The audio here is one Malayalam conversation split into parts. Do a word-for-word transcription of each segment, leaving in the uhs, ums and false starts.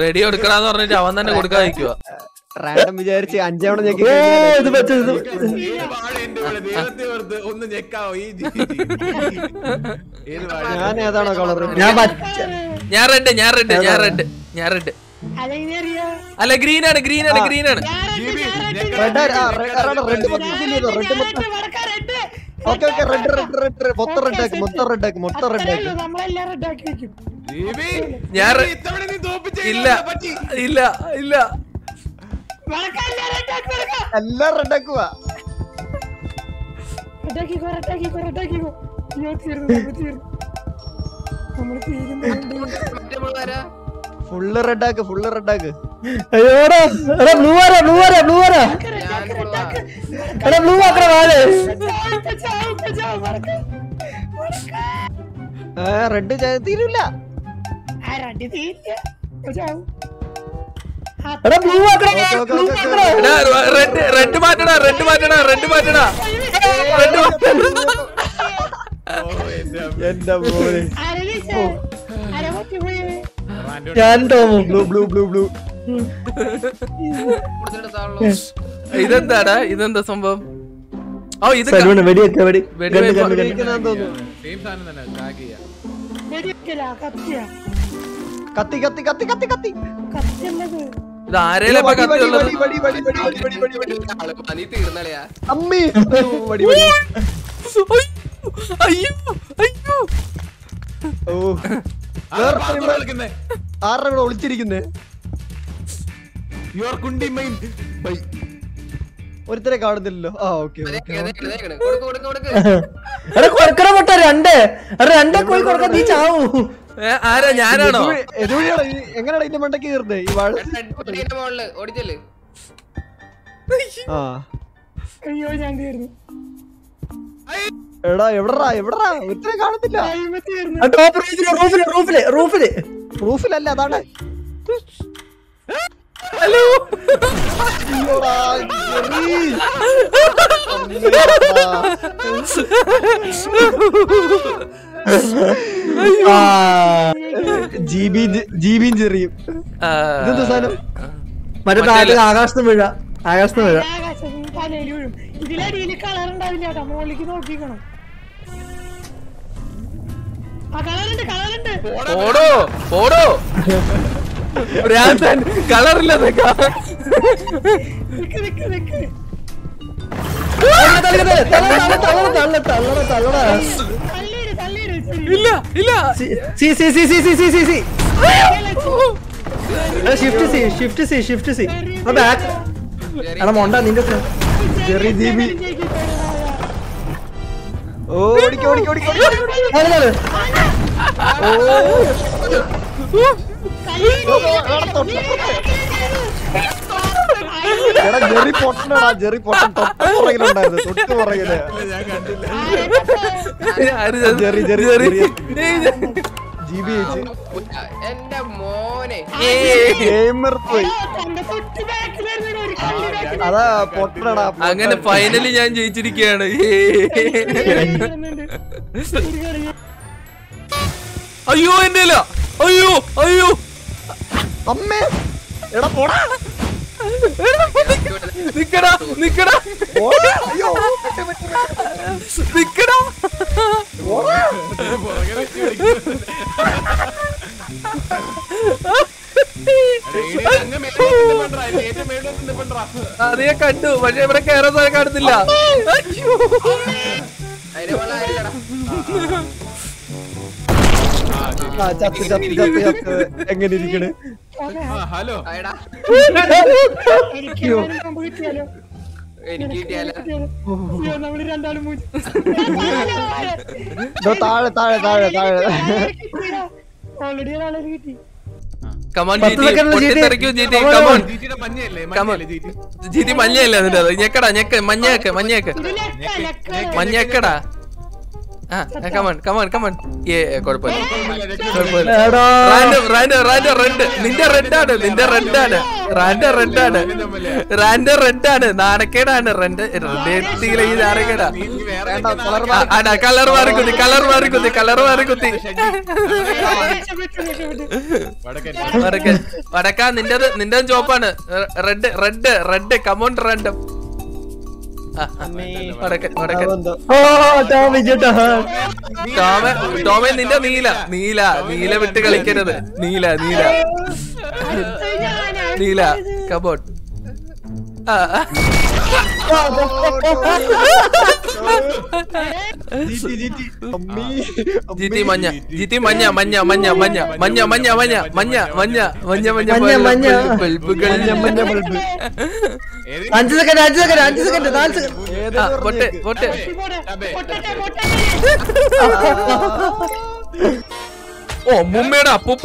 റേഡിയോ എടുക്കണന്ന് പറഞ്ഞിട്ട് അവൻ തന്നെ കൊടുക്കാതിരിക്കുക. റാൻഡം വിചാരിച്ച് അഞ്ചാവണം ഞാൻ റെഡ് ഞാൻ റെഡ് ഞാൻ റെഡ് ഞാൻ റെഡ് അല്ല ഗ്രീൻ ആണ് ഗ്രീൻ ആണ് ഗ്രീൻ ആണ് okay okay red red red മൊത്തം റെഡ് ആക്കി മൊത്തം റെഡ് ആക്കി മൊത്തം റെഡ് ആക്കി നമ്മളെല്ലാം റെഡ് ആക്കി വെക്കും. ഞാൻ ഇത്തവണ നീ തോപ്പിച്ചേ. ഇല്ല ഇല്ല ഇല്ല വറക്കല്ല റെഡ് ആക്കി വറക്ക എല്ലാം റെഡ് ആക്കുക റെഡ് ആക്കി കോ റെഡ് ആക്കി കോ റെഡ് ആക്കി കോ യോ തീർന്നു തീർന്നു നമ്മൾ തീരുമ്പോൾ നമ്മൾ വരാ ഫുൾ റെഡ് ആക്ക് ഫുൾ റെഡ് ആക്ക്. അയ്യോടാ എടാ ബ്ലൂ ആരാ ബ്ലൂ ആരാ ബ്ലൂ ആരാ എടാ ബ്ലൂ ആക്ര വാളേ ആ റെഡ് തീരില്ല ആ റെഡ് തീരില്ല കൊച്ചാ എടാ ബ്ലൂ ആക്ര എടാ റെഡ് റെഡ് മാറ്റടാ റെഡ് മാറ്റടാ റെഡ് മാറ്റടാ റെഡ് ഓ എന്താ മോനെ ആരെലിച്ചേ ആരെ വോട്ട് ചെയ്യേ ഇതെന്താടാ ഇതെന്താ സംഭവം? ഓ ഇത് കത്തി കത്തി കത്തി കത്തി കത്തി ഇത് ആരേലും ഒരുത്തരെ കാണുന്നില്ലല്ലോ. ആ ഓക്കെ കൊടുക്കണ രണ്ട് രണ്ടേ പോയി കൊടുക്കാൻ നീ ചാവൂ. ആരാ ഞാനാണോ? എങ്ങനെയാണ് ഇതിന്റെ മണ്ടക്ക് കീർന്നേ ഈ വാഴ ഓടിച്ചല്ലേ? ആ അയ്യോ ഞാൻ കീർന്നു. എടാ എവിടാ എവിടാ ഒത്തിരി കാണത്തില്ല. റൂഫിലല്ല അതാണ്. ഹലോ ജീബി ജീബിയും ചെറിയും ഇതെന്താ സാധനം? മറ്റേ താഴെ ആകാശത്തും വീഴ ആകാശത്തും വീഴ ഇതിലടിയിൽ കളർ ഉണ്ടാവില്ല കേട്ടോ. മോളിലേക്ക് നോക്കിക്കണം. നിന്റെ എന്റെ മോനെ അതാ പൊട്ടടാ. അങ്ങനെ ഫൈനലി ഞാൻ ജയിച്ചിരിക്കുകയാണ്. അയ്യോ എന്റെ അയ്യോ അയ്യോ അമ്മേ എടാ പോടാ നിക്കടാ നിക്കടാ നിക്കടാ അതേ കണ്ടു. പക്ഷെ ഇവിടെ കയറാൻ സ്ഥലം കാണുന്നില്ല. എങ്ങനെ ഇരിക്കണേ? ഹലോ താഴെ താഴെ താഴെ താഴെ ഓൾറെഡി ഒരാളെ കിട്ടി. ജിതി മഞ്ഞയല്ലേ? അതിന്റെ അത് ഞെക്കടാ ഞെക്ക് മഞ്ഞേക്ക് മഞ്ഞേക്ക് മഞ്ഞേക്കടാ. come on, come on, come on. Yeah, correct. Correct. Random, random, random, random. Ninda red ആണ്, ninda red ആണ്. Random red ആണ്. Random red ആണ്. നാണക്കേടാണ് രണ്ട് രണ്ടിലെ ഈ നാണക്കേടാ. അടാ കളർ മാറി കുത്തി, കളർ മാറി കുത്തി, കളർ മാറി കുത്തി. വടക്കൻ. വടക്കാ നിന്റെ നിന്റെ ചോപ്പാണ്. Red, red, red. Come on random. ടോമേ നിന്റെ നീല നീല നീല വിട്ട് കളിക്കരുത്. നീല നീല നീല കബോട്ട് ജിറ്റി മഞ്ഞ ജിറ്റി മഞ്ഞ മഞ്ഞ മഞ്ഞ മഞ്ഞ മഞ്ഞ മഞ്ഞ മഞ്ഞ മഞ്ഞ മഞ്ഞ മഞ്ഞ മഞ്ഞ മഞ്ഞ അഞ്ച് സെക്കൻഡ് അഞ്ച് സെക്കൻഡ് അഞ്ച് സെക്കൻഡ് നാല് സെക്കൻഡ്. ഓ മുമ്മയുടെ അപ്പൂപ്പ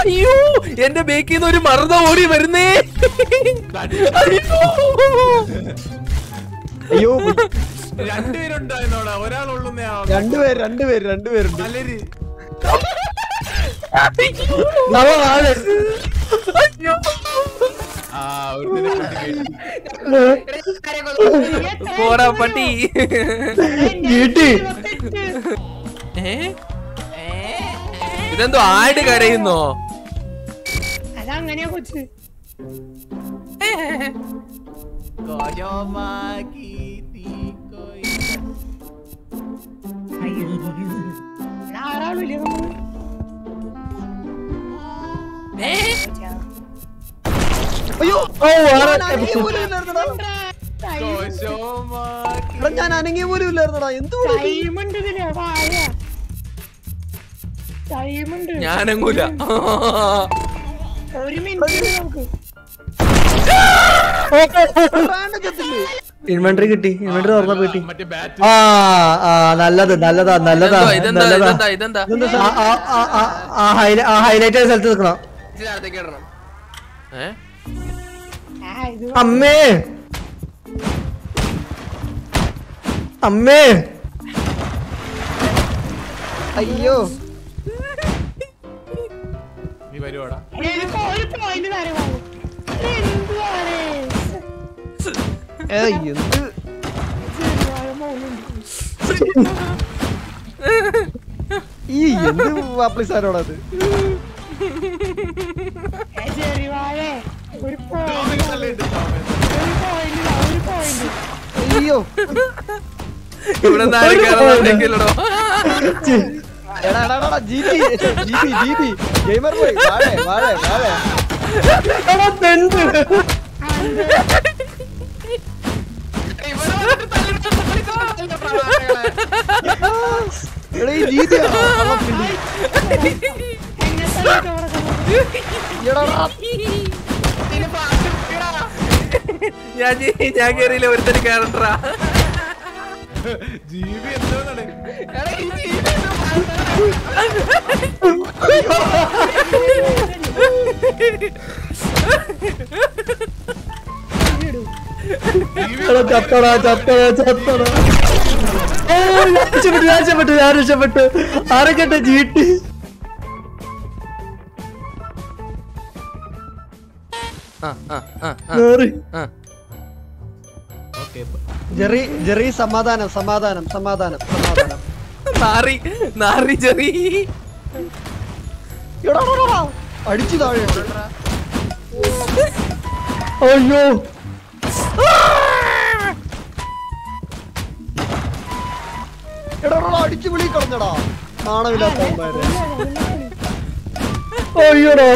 അയ്യോ എന്റെ ബേക്കിൽ നിന്ന് ഒരു മറുത ഓടി വരുന്നേ. അയ്യോ രണ്ടുപേരുണ്ടായിരുന്നോടാ, ഒരാളുള്ളൂന്നേ. രണ്ടുപേര് രണ്ടുപേര് രണ്ടുപേരുണ്ട്. പോടാ പട്ടി. ഏ ഇതെന്തോ ആട് കരയുന്നോ? അതങ്ങനെയാ കൊച്ചു. ഞാൻ അനങ്ങിയ പോലും ഇല്ലായിരുന്നടാ. എന്ത് ഞാനങ്ങൂല. ഇൻവെന്ററി കിട്ടി, ഇൻവെന്ററി തുറന്നപ്പോ കിട്ടി. ആ നല്ലത് നല്ലതാ നല്ലതാ നല്ലതാ. ഹൈലൈറ്റ് ആയ സ്ഥലത്ത് നിൽക്കണം. അമ്മേ അമ്മേ അയ്യോ ോടത് അയ്യോ ഇവിടെ ഞാൻ ഞാൻ കേറിയില്ല. ഒരുത്തന് കേറണ്ടാ ജീവി എന്താണ് ചത്തടാ ചത്തടാ ചത്തടാ. രക്ഷപ്പെട്ടു രക്ഷപ്പെട്ടു ഞാൻ രക്ഷപ്പെട്ടു. ആരൊക്കെ ജീട്ടി ജെറി ജെറി സമാധാനം സമാധാനം സമാധാനം സമാധാനം. നാറി നാറി ജെറി അടിച്ചു താഴെ. അയ്യോ എടാ അടിച്ചു വിളി കളഞ്ഞടാ നാണമില്ലാത്തവന്മാരെ. അയ്യോടാ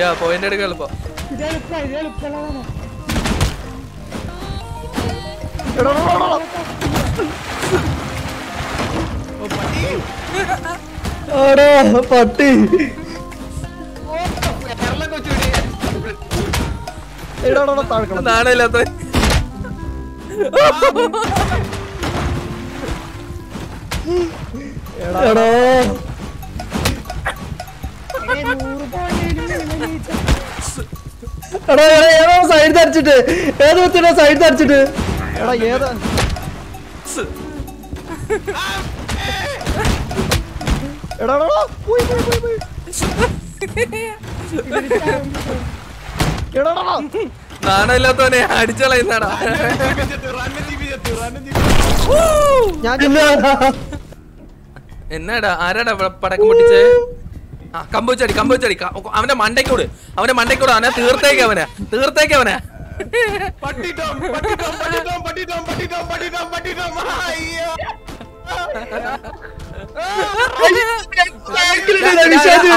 യാ പോയിന്റ് എടുക്കാൻ എളുപ്പം. പട്ടി നാണയില്ലാത്ത സൈഡ് തരച്ചിട്ട് ഏത് കുത്തിനോ സൈഡ് തരച്ചിട്ട് എടാ ഏതാ എടാ എടാ പോയി പോയി പോയി എടാ എടാ നാണമില്ലാത്തവനെ അടിച്ചളയുന്നാടാ എന്നാടാ ആരാടാ പടക്കം പൊട്ടിച്ചേ ആ കമ്പൂച്ചടി കമ്പൂച്ചടി അവന്റെ മണ്ടയ്ക്കോട് അവന്റെ മണ്ടയ്ക്കോട് അവനെ തീർത്തേക്ക് അവനെ തീർത്തേക്ക് അവനെ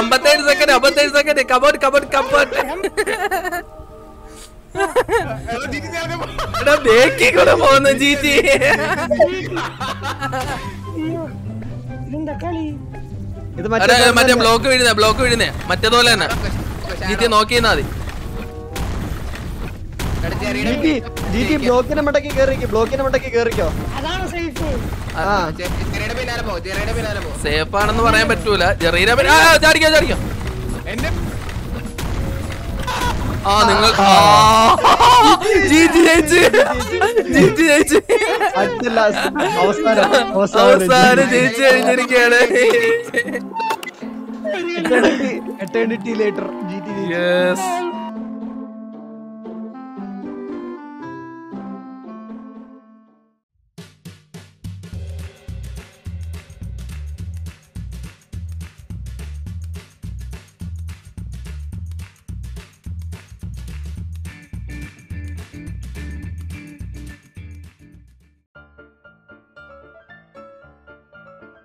അമ്പത്തേഴ് സെക്കൻഡ് അമ്പത്തേഴ് സെക്കൻഡ് കബോട്ട് കബോട്ട് കബോട്ട് പോകുന്നു ജീറ്റി മറ്റേ ബ്ലോക്ക് വീഴുന്ന ബ്ലോക്ക് വീഴുന്നേ മറ്റേതുപോലെ തന്നെ ജീറ്റി നോക്കിയെന്നാ മതി സേഫ് ആണെന്ന് പറയാൻ പറ്റൂല ജെറീന ചാടിക്കോ ചാടിക്കോ ആ നിങ്ങൾ അവസാനം ജയിച്ചു കഴിഞ്ഞിരിക്കുകയാണ് എറ്റേണിറ്റി ലേറ്റർ.